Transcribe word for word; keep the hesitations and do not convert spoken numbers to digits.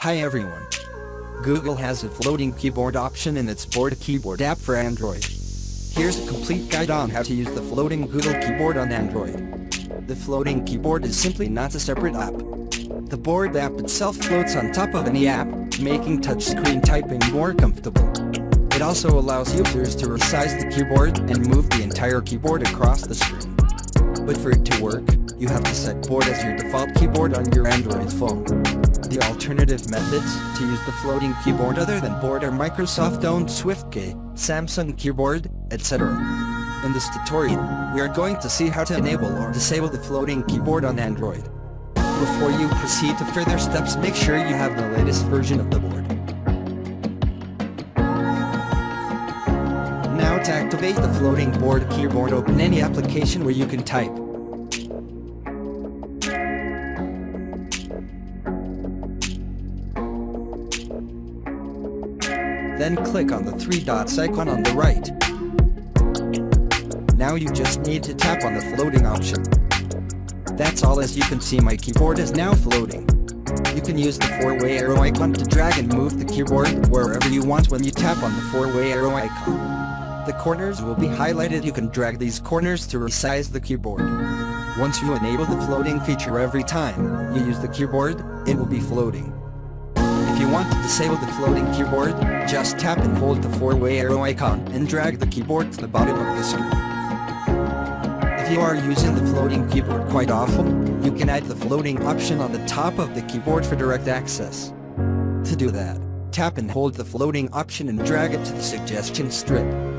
Hi everyone. Google has a floating keyboard option in its Board Keyboard app for Android. Here's a complete guide on how to use the floating Google Keyboard on Android. The floating keyboard is simply not a separate app. The Board app itself floats on top of any app, making touchscreen typing more comfortable. It also allows users to resize the keyboard and move the entire keyboard across the screen. But for it to work, you have to set Board as your default keyboard on your Android phone. The alternative methods to use the floating keyboard other than Board are Microsoft-owned SwiftKey, Samsung Keyboard, et cetera. In this tutorial, we are going to see how to enable or disable the floating keyboard on Android. Before you proceed to further steps, make sure you have the latest version of the Board. Now to activate the floating Board keyboard, open any application where you can type. Then click on the three dots icon on the right. Now you just need to tap on the floating option. That's all. As you can see, my keyboard is now floating. You can use the four-way arrow icon to drag and move the keyboard wherever you want when you tap on the four-way arrow icon. The corners will be highlighted. You can drag these corners to resize the keyboard. Once you enable the floating feature, every time you use the keyboard, it will be floating. If you want to disable the floating keyboard, just tap and hold the four-way arrow icon and drag the keyboard to the bottom of the screen. If you are using the floating keyboard quite often, you can add the floating option on the top of the keyboard for direct access. To do that, tap and hold the floating option and drag it to the suggestion strip.